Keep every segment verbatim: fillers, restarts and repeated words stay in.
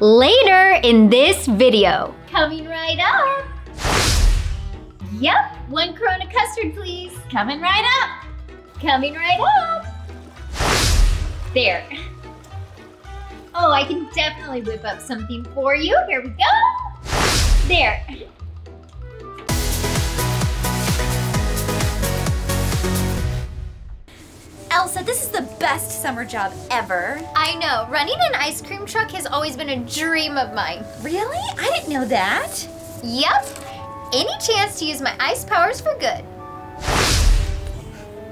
later in this video. Coming right up. Yep, one Corona custard, please. Coming right up. Coming right up. There. Oh, I can definitely whip up something for you. Here we go. There. Elsa, this is the best summer job ever. I know. Running an ice cream truck has always been a dream of mine. Really? I didn't know that. Yep. Any chance to use my ice powers for good.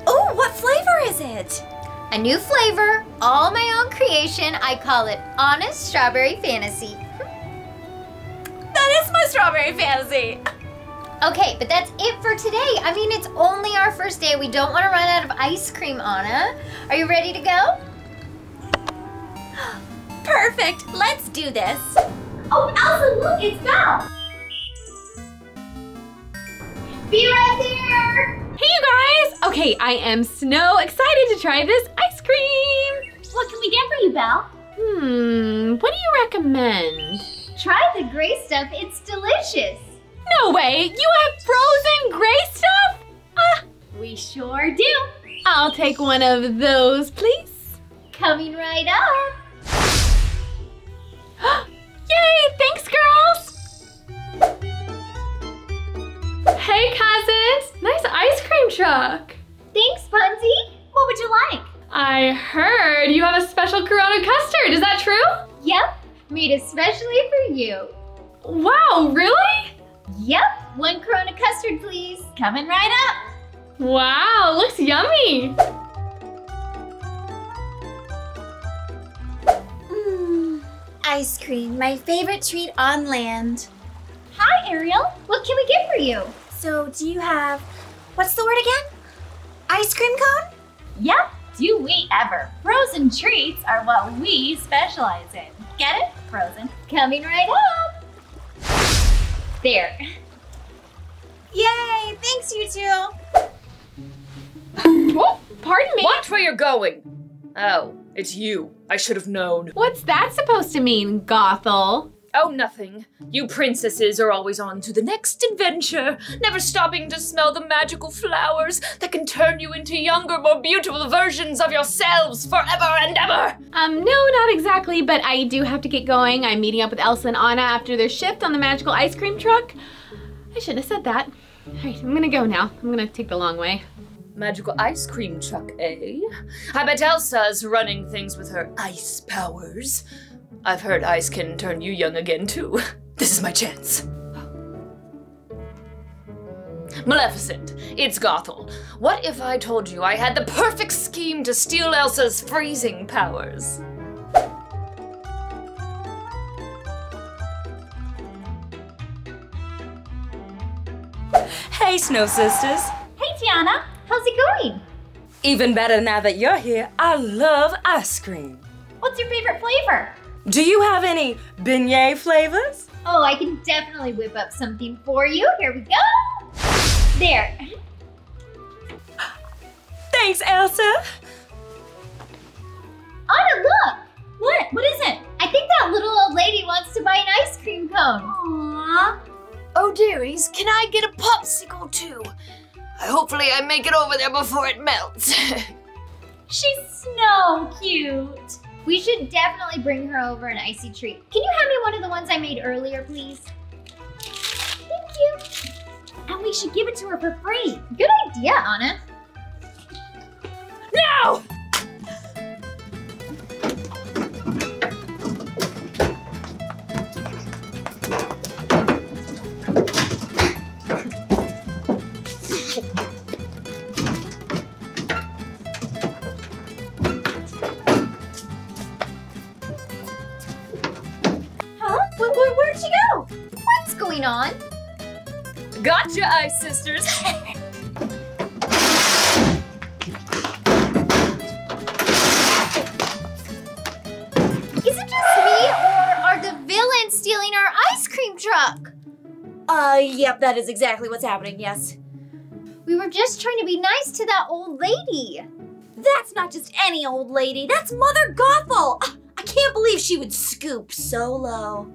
Oh, what flavor is it? A new flavor, all my own creation. I call it Anna's Strawberry Fantasy. That is my strawberry fantasy. Okay, but that's it for today. I mean, it's only our first day. We don't want to run out of ice cream, Anna. Are you ready to go? Perfect. Let's do this. Oh, Elsa, look, it's Belle. Be right there. Hey, you guys. Okay, I am so excited to try this ice cream. What can we get for you, Belle? Hmm, what do you recommend? Try the gray stuff. It's delicious. No way! You have frozen gray stuff? Ah, we sure do. I'll take one of those, please. Coming right up. Yay! Thanks, girls! Hey, cousins! Nice ice cream truck. Thanks, Bunzy. What would you like? I heard you have a special Corona custard. Is that true? Yep. Made especially for you. Wow, really? Yep, one Corona custard, please. Coming right up. Wow, looks yummy. Mmm, ice cream, my favorite treat on land. Hi, Ariel. What can we get for you? So do you have, what's the word again? Ice cream cone? Yep, do we ever. Frozen treats are what we specialize in. Get it? Frozen. Coming right up. There. Yay! Thanks, you two. Whoa, pardon me. Watch where you're going. Oh, it's you. I should have known. What's that supposed to mean, Gothel? Oh, nothing. You princesses are always on to the next adventure, never stopping to smell the magical flowers that can turn you into younger, more beautiful versions of yourselves forever and ever. Um, no, not exactly, but I do have to get going. I'm meeting up with Elsa and Anna after their shift on the magical ice cream truck. I shouldn't have said that. All right, I'm gonna go now. I'm gonna take the long way. Magical ice cream truck, eh? I bet Elsa's running things with her ice powers. I've heard ice can turn you young again, too. This is my chance. Maleficent, it's Gothel. What if I told you I had the perfect scheme to steal Elsa's freezing powers? Hey, Snow Sisters. Hey, Tiana. How's it going? Even better now that you're here, I love ice cream. What's your favorite flavor? Do you have any beignet flavors? Oh, I can definitely whip up something for you. Here we go. There. Thanks, Elsa. Anna, look. What? What is it? I think that little old lady wants to buy an ice cream cone. Aww. Oh, dearies, can I get a popsicle too? Hopefully I make it over there before it melts. She's so cute. We should definitely bring her over an icy treat. Can you hand me one of the ones I made earlier, please? Thank you. And we should give it to her for free. Good idea, Anna. No! On. Gotcha, Ice Sisters. Is it just me, or are the villains stealing our ice cream truck? Uh, yep, that is exactly what's happening, yes. We were just trying to be nice to that old lady. That's not just any old lady, that's Mother Gothel. I can't believe she would scoop so low.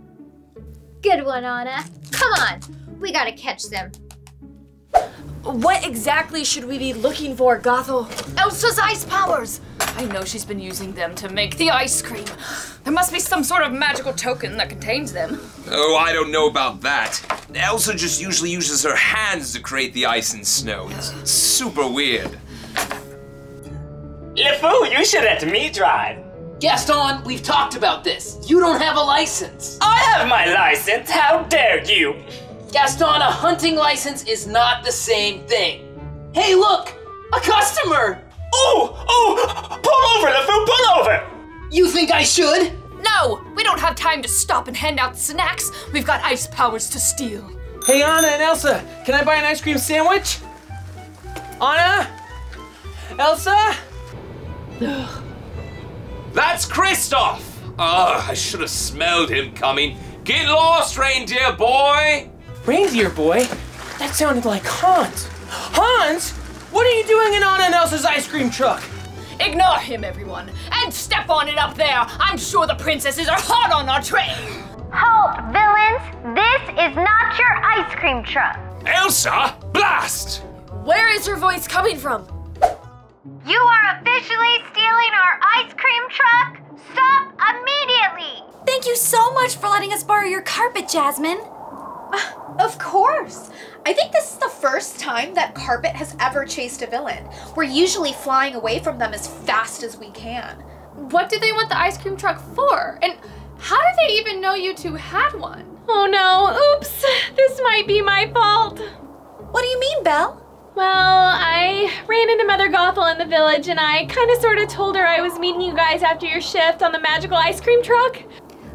Good one, Anna. Come on, we gotta catch them. What exactly should we be looking for, Gothel? Elsa's ice powers! I know she's been using them to make the ice cream. There must be some sort of magical token that contains them. Oh, I don't know about that. Elsa just usually uses her hands to create the ice and snow. It's super weird. LeFou, you should let me drive. Gaston, we've talked about this. You don't have a license. I have my license, how dare you! Gaston, a hunting license is not the same thing. Hey, look! A customer! Oh! Oh! Pull over, LeFou! Pull over! You think I should? No! We don't have time to stop and hand out snacks. We've got ice powers to steal. Hey, Anna and Elsa, can I buy an ice cream sandwich? Anna? Elsa? Ugh. That's Kristoff! Ugh, I should have smelled him coming. Get lost, reindeer boy! Reindeer boy? That sounded like Hans. Hans? What are you doing in Anna and Elsa's ice cream truck? Ignore him, everyone, and step on it up there. I'm sure the princesses are hot on our train. Halt, villains. This is not your ice cream truck. Elsa, blast! Where is her voice coming from? You are officially stealing our ice cream truck. Stop immediately. Thank you so much for letting us borrow your carpet, Jasmine. Of course. I think this is the first time that carpet has ever chased a villain. We're usually flying away from them as fast as we can. What did they want the ice cream truck for? And how did they even know you two had one? Oh no, oops, this might be my fault. What do you mean, Belle? Well, I ran into Mother Gothel in the village and I kind of sort of told her I was meeting you guys after your shift on the magical ice cream truck.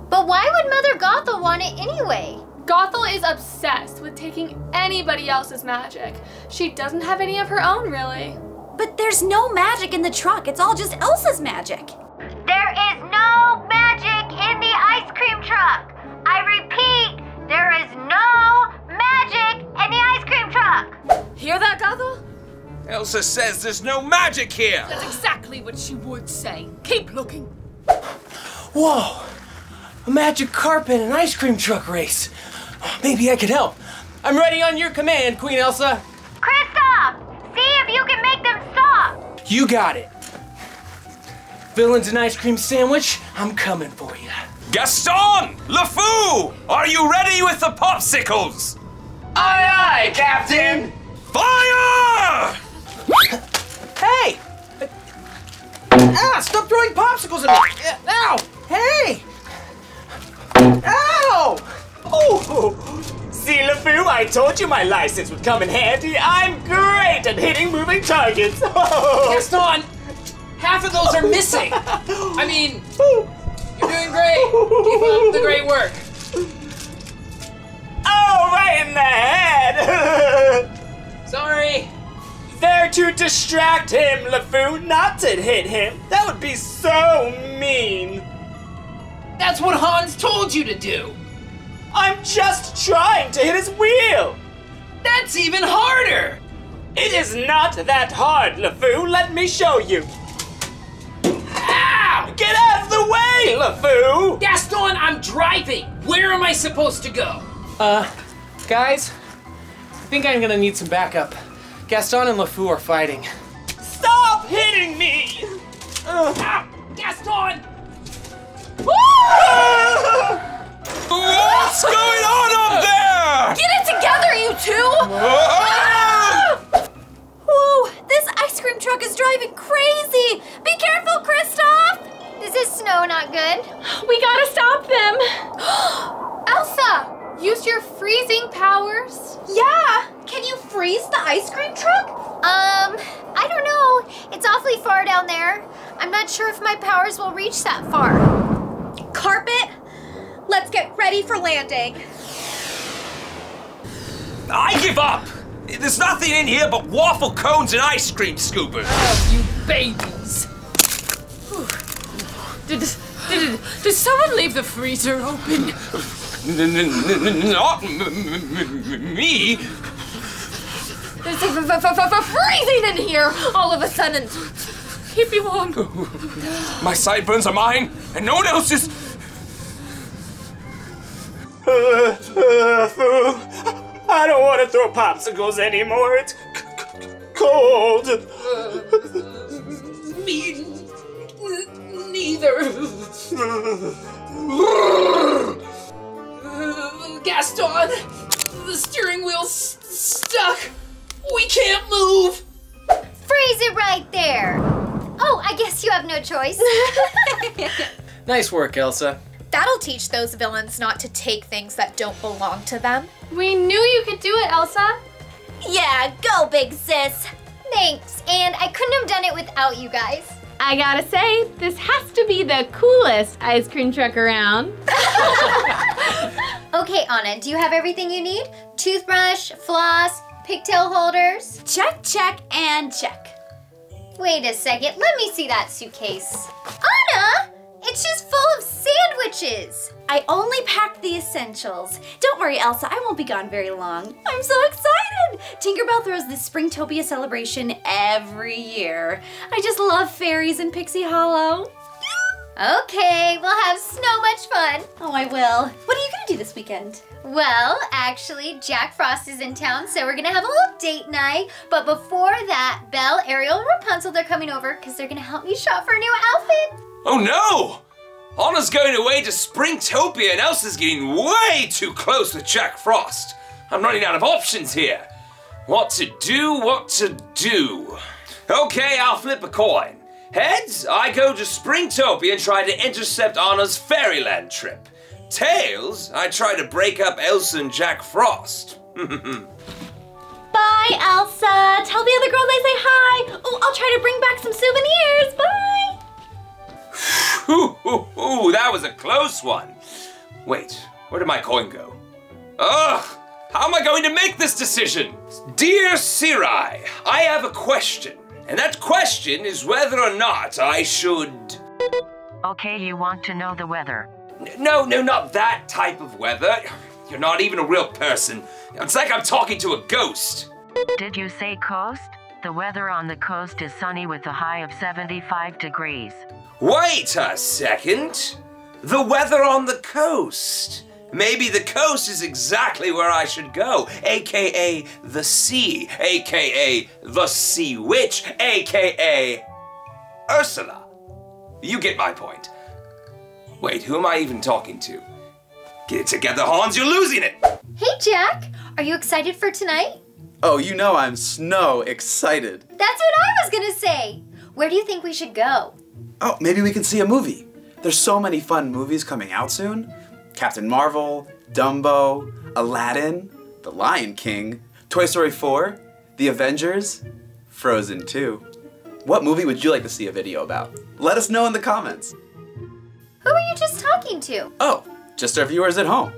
But why would Mother Gothel want it anyway? Gothel is obsessed with taking anybody else's magic. She doesn't have any of her own, really. But there's no magic in the truck. It's all just Elsa's magic. There is no magic in the ice cream truck. I repeat, there is no magic in the ice cream truck. Hear that, Gothel? Elsa says there's no magic here. That's exactly what she would say. Keep looking. Whoa, a magic carpet and ice cream truck race. Maybe I can help. I'm ready on your command, Queen Elsa. Kristoff, see if you can make them stop. You got it. Villains and ice cream sandwich, I'm coming for you. Gaston! LeFou! Are you ready with the popsicles? Aye, aye, Captain! Fire! Hey! Ah, stop throwing popsicles at me! Ow! Hey! Ow! Oh! See, LeFou, I told you my license would come in handy. I'm great at hitting moving targets. Gaston, half of those are missing. I mean, you're doing great. Keep up the great work. Oh, right in the head. Sorry. There to distract him, LeFou, not to hit him. That would be so mean. That's what Hans told you to do. I'm just trying to hit his wheel! That's even harder! It is not that hard, LeFou. Let me show you. Ow! Get out of the way, LeFou! Gaston, I'm driving! Where am I supposed to go? Uh, guys, I think I'm gonna need some backup. Gaston and LeFou are fighting. Stop hitting me! Ugh. Ow! Gaston! Woo! What's going on up there? Get it together, you two! Whoa. Whoa, this ice cream truck is driving crazy! Be careful, Kristoff! Is this snow not good? We gotta stop them! Elsa, use your freezing powers. Yeah, can you freeze the ice cream truck? Um, I don't know. It's awfully far down there. I'm not sure if my powers will reach that far. Carpet? Let's get ready for landing. I give up! There's nothing in here but waffle cones and ice cream scoopers. Oh, you babies. Did, did, did someone leave the freezer open? Not me. There's freezing in here all of a sudden. keep you warm. My sideburns are mine, and no one else's. I don't want to throw popsicles anymore. It's c c cold. Uh, me neither. uh, Gaston, the steering wheel's st stuck. We can't move. Freeze it right there. Oh, I guess you have no choice. Nice work, Elsa. That'll teach those villains not to take things that don't belong to them. We knew you could do it, Elsa. Yeah, go big sis. Thanks, and I couldn't have done it without you guys. I gotta say, this has to be the coolest ice cream truck around. Okay, Anna, do you have everything you need? Toothbrush, floss, pigtail holders? Check, check, and check. Wait a second, let me see that suitcase. Anna! It's just full of sandwiches. I only packed the essentials. Don't worry, Elsa, I won't be gone very long. I'm so excited! Tinkerbell throws this Springtopia celebration every year. I just love fairies in Pixie Hollow. Okay, we'll have so much fun. Oh, I will. What are you gonna do this weekend? Well, actually, Jack Frost is in town, so we're gonna have a little date night. But before that, Belle, Ariel, and Rapunzel, they're coming over because they're gonna help me shop for a new outfit. Oh no! Anna's going away to Springtopia and Elsa's getting way too close with Jack Frost. I'm running out of options here. What to do, what to do. Okay, I'll flip a coin. Heads, I go to Springtopia and try to intercept Anna's fairyland trip. Tails, I try to break up Elsa and Jack Frost. Bye, Elsa. Tell the other girls I say hi. Oh, I'll try to bring back some souvenirs. Bye. Ooh, ooh, ooh, that was a close one. Wait, where did my coin go? Ugh, how am I going to make this decision? Dear Sirai, I have a question, and that question is whether or not I should... Okay, you want to know the weather. No, no, not that type of weather. You're not even a real person. It's like I'm talking to a ghost. Did you say coast? The weather on the coast is sunny with a high of seventy-five degrees. Wait a second! The weather on the coast! Maybe the coast is exactly where I should go, aka the sea, aka the sea witch, aka Ursula. You get my point. Wait, who am I even talking to? Get it together, Hans, you're losing it! Hey Jack, are you excited for tonight? Oh, you know I'm snow excited. That's what I was gonna say! Where do you think we should go? Oh, maybe we can see a movie. There's so many fun movies coming out soon. Captain Marvel, Dumbo, Aladdin, The Lion King, Toy Story four, The Avengers, Frozen two. What movie would you like to see a video about? Let us know in the comments. Who were you just talking to? Oh, just our viewers at home.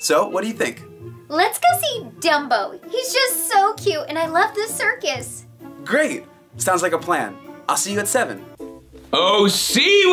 So, what do you think? Let's go see Dumbo. He's just so cute and I love the circus. Great, sounds like a plan. I'll see you at seven. Oh, sea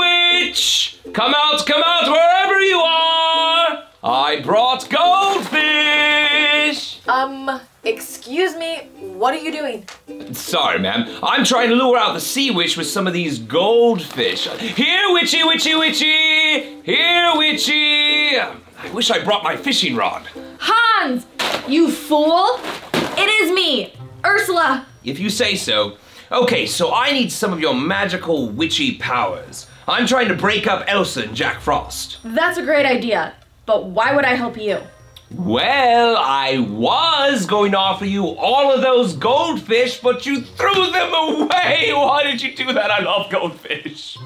witch! Come out, come out, wherever you are! I brought goldfish! Um, excuse me, what are you doing? Sorry, ma'am. I'm trying to lure out the sea witch with some of these goldfish. Here, witchy, witchy, witchy! Here, witchy! I wish I brought my fishing rod. Hans, you fool! It is me, Ursula! If you say so. Okay, so I need some of your magical witchy powers. I'm trying to break up Elsa and Jack Frost. That's a great idea, but why would I help you? Well, I was going to offer you all of those goldfish, but you threw them away. Why did you do that? I love goldfish.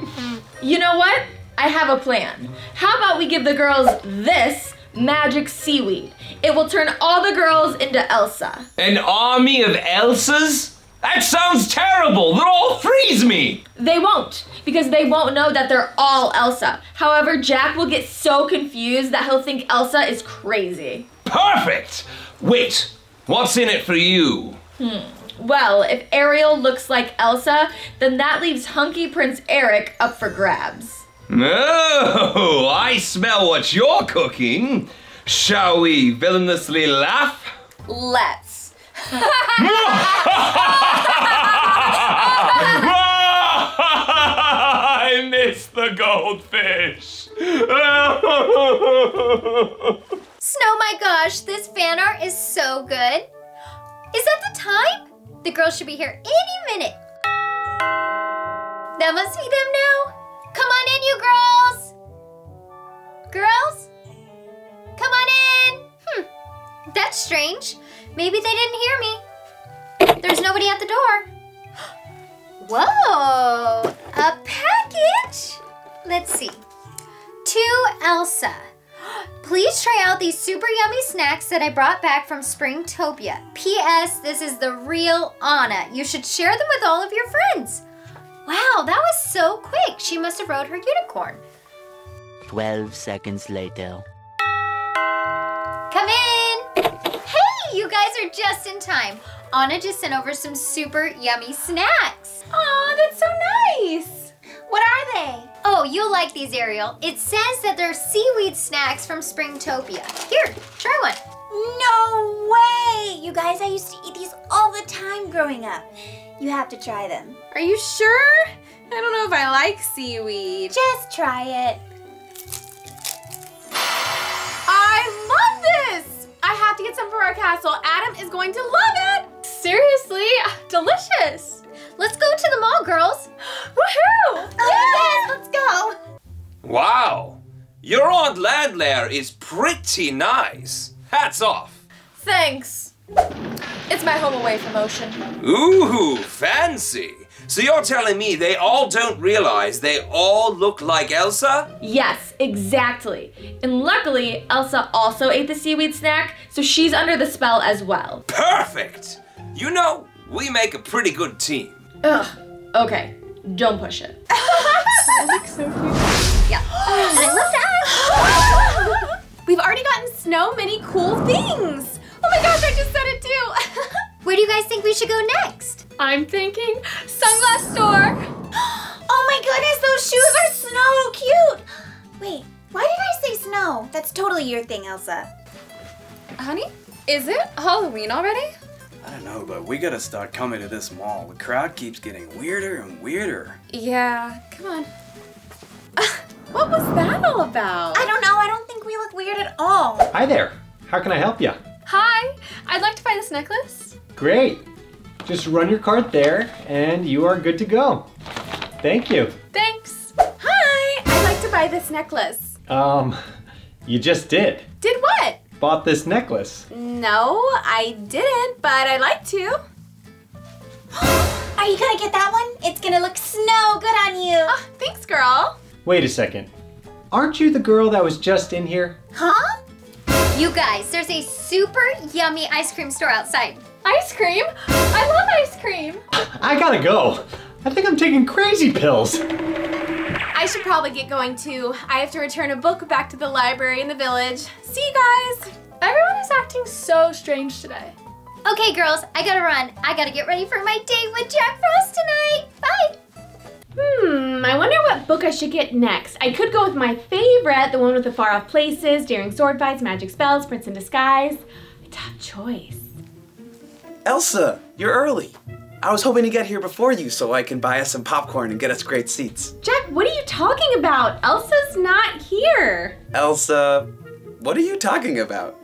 You know what? I have a plan. How about we give the girls this magic seaweed? It will turn all the girls into Elsa. An army of Elsas? That sounds terrible! They'll all freeze me! They won't, because they won't know that they're all Elsa. However, Jack will get so confused that he'll think Elsa is crazy. Perfect! Wait, what's in it for you? Hmm. Well, if Ariel looks like Elsa, then that leaves hunky Prince Eric up for grabs. Oh, I smell what you're cooking. Shall we villainously laugh? Let's. the goldfish. Snow, my gosh, this fan art is so good. Is that the time? The girls should be here any minute. That must be them now. Come on in, you girls. Girls? Come on in. Hmm, that's strange. Maybe they didn't hear me. There's nobody at the door. Whoa, a package. Let's see. To Elsa. Please try out these super yummy snacks that I brought back from Springtopia. P S This is the real Anna. You should share them with all of your friends. Wow, that was so quick. She must have rode her unicorn. twelve seconds later. Come in. Hey, you guys are just in time. Anna just sent over some super yummy snacks. Aw, that's so nice. What are they? Oh, you'll like these, Ariel. It says that they're seaweed snacks from Springtopia. Here, try one. No way! You guys, I used to eat these all the time growing up. You have to try them. Are you sure? I don't know if I like seaweed. Just try it. I love this! I have to get some for our castle. Adam is going to love it! Seriously, delicious! Let's go to the mall, girls. Woohoo! Oh, yeah, let's go. Wow, your Aunt Landlayer is pretty nice. Hats off. Thanks. It's my home away from ocean. Ooh, fancy. So you're telling me they all don't realize they all look like Elsa? Yes, exactly. And luckily, Elsa also ate the seaweed snack, so she's under the spell as well. Perfect. You know, we make a pretty good team. Ugh, okay, don't push it. That looks so cute. Yeah, and I love that. We've already gotten so many cool things. Oh my gosh, I just said it too. Where do you guys think we should go next? I'm thinking sunglass store. Oh my goodness, those shoes are so cute. Wait, why did I say snow? That's totally your thing, Elsa. Honey, is it Halloween already? I don't know, but we gotta start coming to this mall. The crowd keeps getting weirder and weirder. Yeah, come on. Uh, what was that all about? I don't know, I don't think we look weird at all. Hi there, how can I help you? Hi, I'd like to buy this necklace. Great, just run your card there and you are good to go. Thank you. Thanks. Hi, I'd like to buy this necklace. Um, you just did. Did what? Bought this necklace. No, I didn't, but I'd like to. Are you gonna get that one? It's gonna look snow good on you. Oh, thanks, girl. Wait a second. Aren't you the girl that was just in here? Huh? You guys, there's a super yummy ice cream store outside. Ice cream? I love ice cream. I gotta go. I think I'm taking crazy pills. I should probably get going too. I have to return a book back to the library in the village. See you guys. Everyone is acting so strange today. Okay girls, I gotta run. I gotta get ready for my date with Jack Frost tonight. Bye. Hmm, I wonder what book I should get next. I could go with my favorite, the one with the far off places, daring sword fights, magic spells, prince in disguise. A tough choice. Elsa, you're early. I was hoping to get here before you so I can buy us some popcorn and get us great seats. Jack, what are you talking about? Elsa's not here. Elsa, what are you talking about?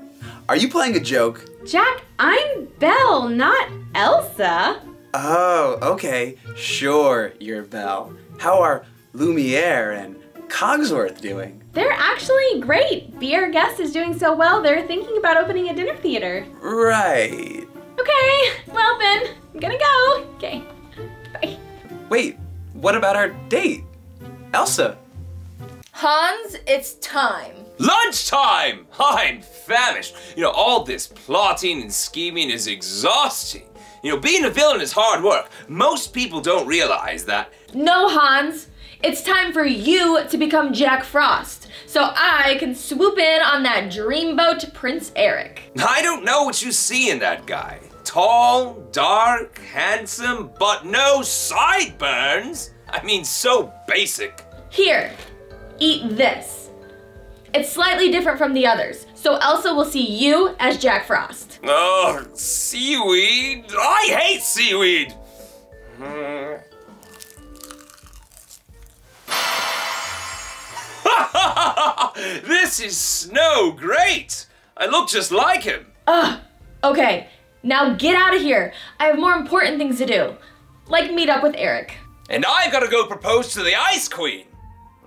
Are you playing a joke? Jack, I'm Belle, not Elsa. Oh, okay. Sure, you're Belle. How are Lumiere and Cogsworth doing? They're actually great. Be Our Guest is doing so well, they're thinking about opening a dinner theater. Right. Okay, well then, I'm gonna go. Okay, bye. Wait, what about our date? Elsa? Hans, it's time. Lunchtime! I'm famished. You know, all this plotting and scheming is exhausting. You know, being a villain is hard work. Most people don't realize that. No, Hans. It's time for you to become Jack Frost, so I can swoop in on that dreamboat Prince Eric. I don't know what you see in that guy. Tall, dark, handsome, but no sideburns. I mean, so basic. Here, eat this. It's slightly different from the others, so Elsa will see you as Jack Frost. Oh, seaweed. I hate seaweed. Mm. This is Snow. Great. I look just like him. Ugh. Okay. Now get out of here. I have more important things to do. Like meet up with Eric. And I've got to go propose to the Ice Queen.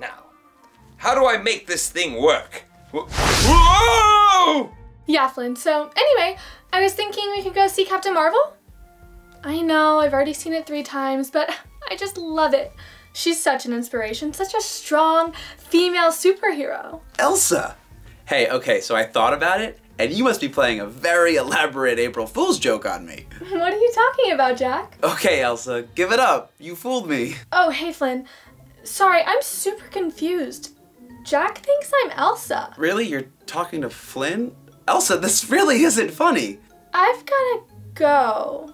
Now, how do I make this thing work? Whoa! Yeah, Flynn. So anyway, I was thinking we could go see Captain Marvel. I know, I've already seen it three times, but I just love it. She's such an inspiration, such a strong female superhero. Elsa! Hey, okay, so I thought about it, and you must be playing a very elaborate April Fool's joke on me. What are you talking about, Jack? Okay, Elsa, give it up. You fooled me. Oh, hey, Flynn. Sorry, I'm super confused. Jack thinks I'm Elsa. Really? You're talking to Flynn? Elsa, this really isn't funny. I've gotta go.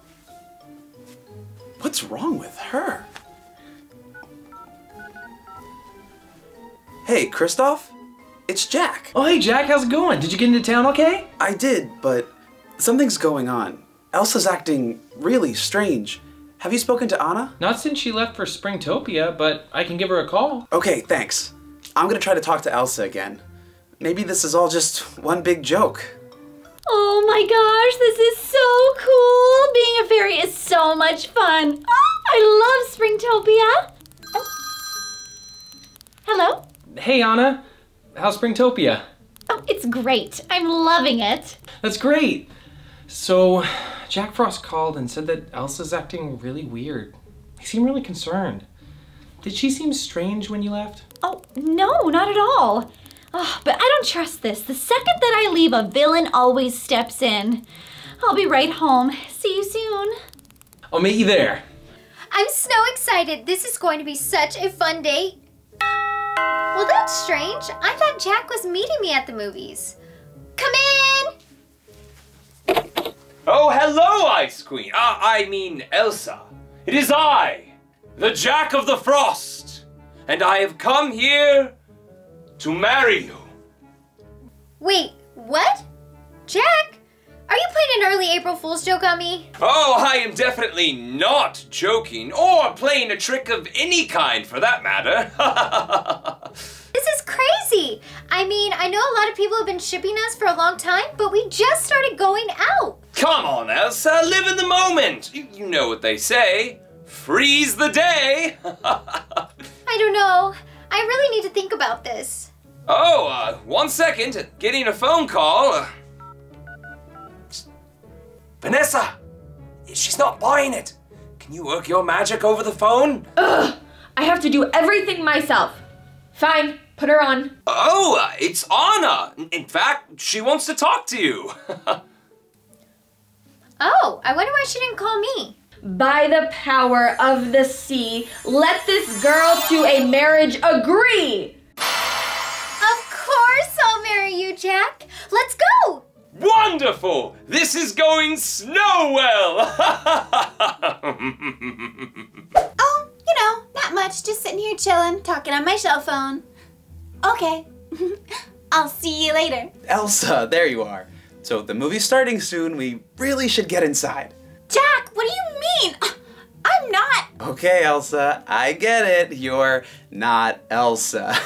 What's wrong with her? Hey, Kristoff? It's Jack. Oh, hey, Jack. How's it going? Did you get into town okay? I did, but something's going on. Elsa's acting really strange. Have you spoken to Anna? Not since she left for Springtopia, but I can give her a call. Okay, thanks. I'm gonna try to talk to Elsa again. Maybe this is all just one big joke. Oh my gosh, this is so cool! Being a fairy is so much fun! Oh, I love Springtopia! Oh. Hello? Hey Anna, how's Springtopia? Oh, it's great. I'm loving it. That's great. So, Jack Frost called and said that Elsa's acting really weird. He seemed really concerned. Did she seem strange when you left? Oh, no, not at all. Oh, but I don't trust this. The second that I leave, a villain always steps in. I'll be right home. See you soon. I'll meet you there. I'm so excited. This is going to be such a fun day. Well, that's strange. I thought Jack was meeting me at the movies. Come in! Oh, hello, Ice Queen. Uh, I mean, Elsa. It is I, the Jack of the Frost. And I have come here to marry you. Wait, what? Jack, are you playing an early April Fool's joke on me? Oh, I am definitely not joking or playing a trick of any kind for that matter. This is crazy. I mean, I know a lot of people have been shipping us for a long time, but we just started going out. Come on, Elsa, live in the moment. You, you know what they say, freeze the day. I don't know. I really need to think about this. Oh, uh, one second. Getting a phone call. Uh, Vanessa, she's not buying it. Can you work your magic over the phone? Ugh, I have to do everything myself. Fine, put her on. Oh, uh, it's Anna. In fact, she wants to talk to you. Oh, I wonder why she didn't call me. By the power of the sea, let this girl to a marriage agree! Of course I'll marry you, Jack! Let's go! Wonderful! This is going snow well! Oh, you know, not much. Just sitting here chilling, talking on my cell phone. Okay. I'll see you later. Elsa, there you are. So the movie's starting soon. We really should get inside. Jack, what do you mean? I'm not. Okay, Elsa, I get it. You're not Elsa.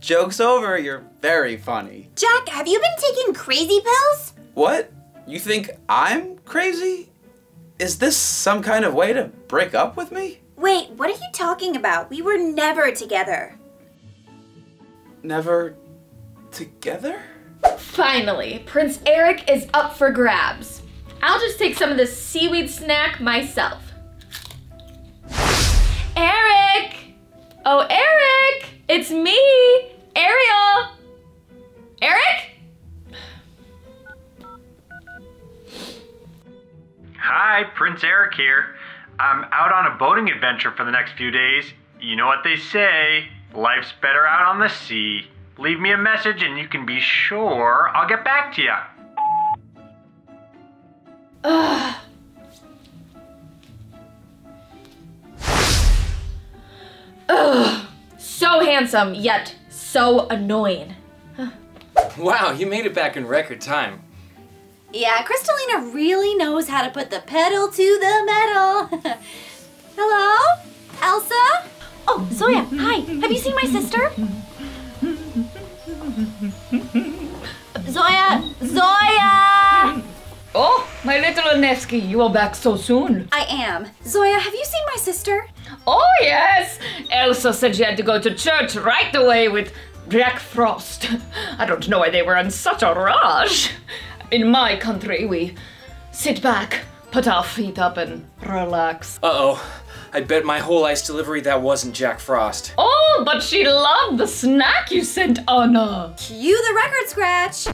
Joke's over, you're very funny. Jack, have you been taking crazy pills? What? You think I'm crazy? Is this some kind of way to break up with me? Wait, what are you talking about? We were never together. Never together? Finally, Prince Eric is up for grabs. I'll just take some of this seaweed snack myself. Eric! Oh, Eric! It's me, Ariel! Eric? Hi, Prince Eric here. I'm out on a boating adventure for the next few days. You know what they say, life's better out on the sea. Leave me a message and you can be sure I'll get back to you. Ugh. Ugh. So handsome, yet so annoying. Huh. Wow, you made it back in record time. Yeah, Kristalina really knows how to put the pedal to the metal. Hello? Elsa? Oh, Zoya, hi. Have you seen my sister? Zoya! Zoya! Oh, my little Oneski, you are back so soon. I am. Zoya, have you seen my sister? Oh, yes. Elsa said she had to go to church right away with Jack Frost. I don't know why they were in such a rush. In my country, we sit back, put our feet up, and relax. Uh-oh. I bet my whole ice delivery that wasn't Jack Frost. Oh, but she loved the snack you sent, Anna. Cue the record scratch.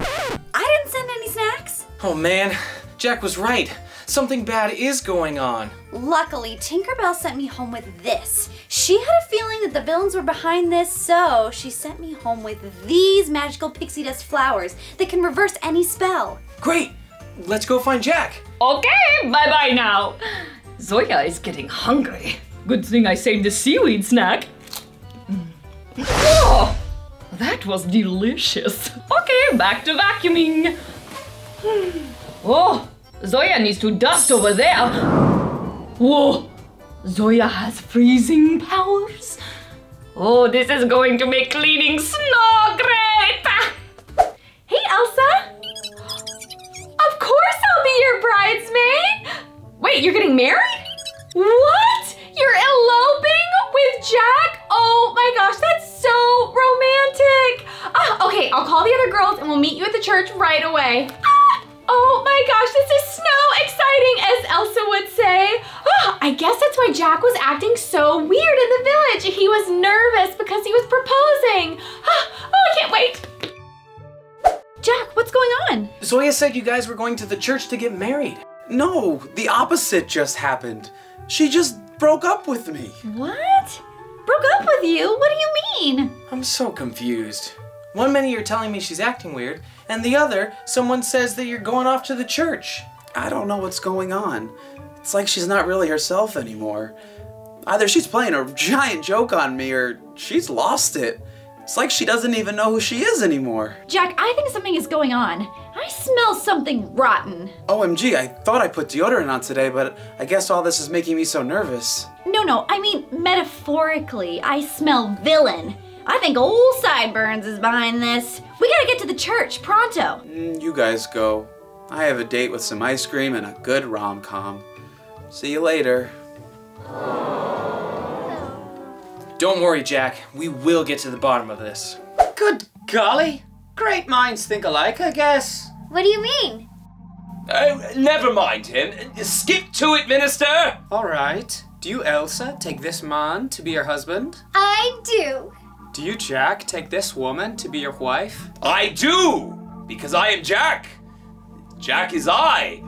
I didn't send any snacks. Oh man, Jack was right. Something bad is going on. Luckily, Tinkerbell sent me home with this. She had a feeling that the villains were behind this, so she sent me home with these magical pixie dust flowers that can reverse any spell. Great, let's go find Jack. Okay, bye-bye now. Zoya is getting hungry. Good thing I saved the seaweed snack. Oh, that was delicious. Okay, back to vacuuming. Oh, Zoya needs to dust over there. Whoa, Zoya has freezing powers. Oh, this is going to make cleaning snow great. Hey, Elsa. Of course I'll be your bridesmaid. Wait, you're getting married? What? You're eloping with Jack? Oh my gosh, that's so romantic. Uh, okay, I'll call the other girls and we'll meet you at the church right away. Ah, oh my gosh, this is so exciting, as Elsa would say. Oh, I guess that's why Jack was acting so weird in the village. He was nervous because he was proposing. Oh, I can't wait. Jack, what's going on? Zoya said you guys were going to the church to get married. No, the opposite just happened. She just broke up with me. What? Broke up with you? What do you mean? I'm so confused. One minute you're telling me she's acting weird, and the other, someone says that you're going off to the church. I don't know what's going on. It's like she's not really herself anymore. Either she's playing a giant joke on me, or she's lost it. It's like she doesn't even know who she is anymore. Jack, I think something is going on. I smell something rotten. O M G, I thought I put deodorant on today, but I guess all this is making me so nervous. No, no, I mean metaphorically, I smell villain. I think old Sideburns is behind this. We gotta get to the church, pronto. Mm, you guys go. I have a date with some ice cream and a good rom-com. See you later. Don't worry, Jack. We will get to the bottom of this. Good golly. Great minds think alike, I guess. What do you mean? Oh, never mind him. Skip to it, minister. All right. Do you, Elsa, take this man to be your husband? I do. Do you, Jack, take this woman to be your wife? I do, because I am Jack. Jack is I.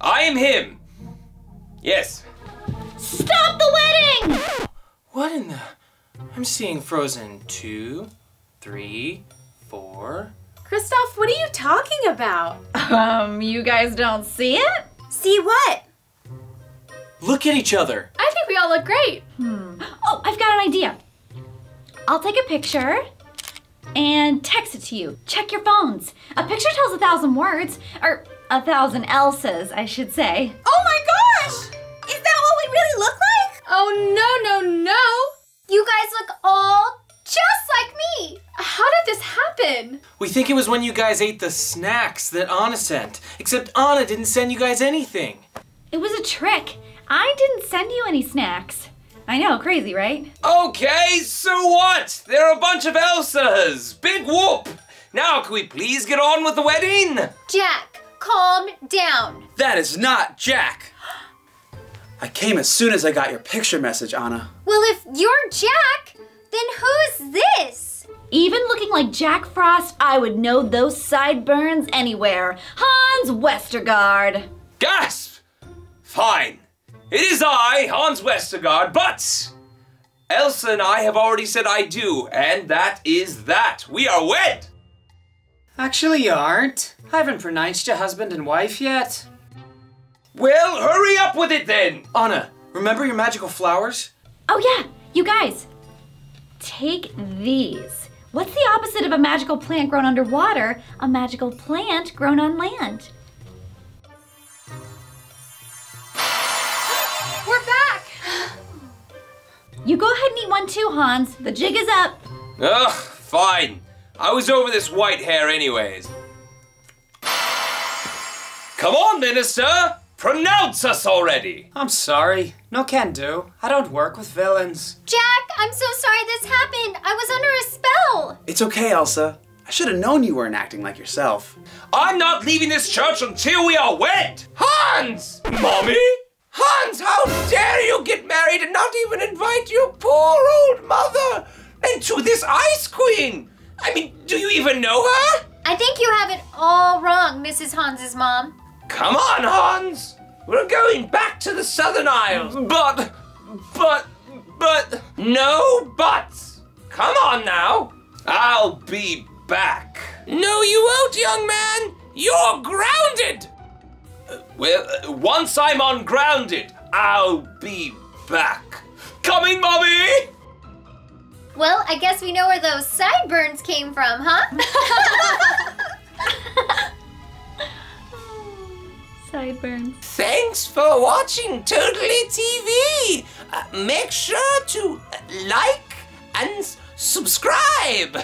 I am him. Yes. Stop the wedding! What in the... I'm seeing Frozen two, three, four. Kristoff, what are you talking about? Um, you guys don't see it? See what? Look at each other. I think we all look great. Hmm. Oh, I've got an idea. I'll take a picture and text it to you. Check your phones. A picture tells a thousand words, or a thousand Elsas, I should say. Oh my gosh! Is that what we really look like? Oh, no, no, no. You guys look all just like me. How did this happen? We think it was when you guys ate the snacks that Anna sent, except Anna didn't send you guys anything. It was a trick. I didn't send you any snacks. I know, crazy, right? Okay, so what? There are a bunch of Elsas. Big whoop. Now can we please get on with the wedding? Jack, calm down. That is not Jack. I came as soon as I got your picture message, Anna. Well, if you're Jack, then who's this? Even looking like Jack Frost, I would know those sideburns anywhere. Hans Westergaard. Gasp! Fine. It is I, Hans Westergaard, but Elsa and I have already said I do, and that is that. We are wed! Actually, you aren't. I haven't pronounced you husband and wife yet. Well, hurry up with it then! Anna, remember your magical flowers? Oh yeah, you guys, take these. What's the opposite of a magical plant grown underwater? A magical plant grown on land. We're back! You go ahead and eat one too, Hans. The jig is up. Ugh, fine. I was over this white hair anyways. Come on, Minister! Pronounce us already! I'm sorry. No can do. I don't work with villains. Jack, I'm so sorry this happened. I was under a spell. It's okay, Elsa. I should have known you weren't acting like yourself. I'm not leaving this church until we are wed! Hans! Mommy? Hans, how dare you get married and not even invite your poor old mother? And to this ice queen! I mean, do you even know her? I think you have it all wrong, Missus Hans's mom. Come on, Hans! We're going back to the Southern Isles. But, but, but... No buts! Come on now! I'll be back. No, you won't, young man! You're grounded! Uh, well, uh, once I'm ungrounded, I'll be back. Coming, Mommy! Well, I guess we know where those sideburns came from, huh? Sideburns. Thanks for watching Totally T V! Uh, make sure to like and subscribe!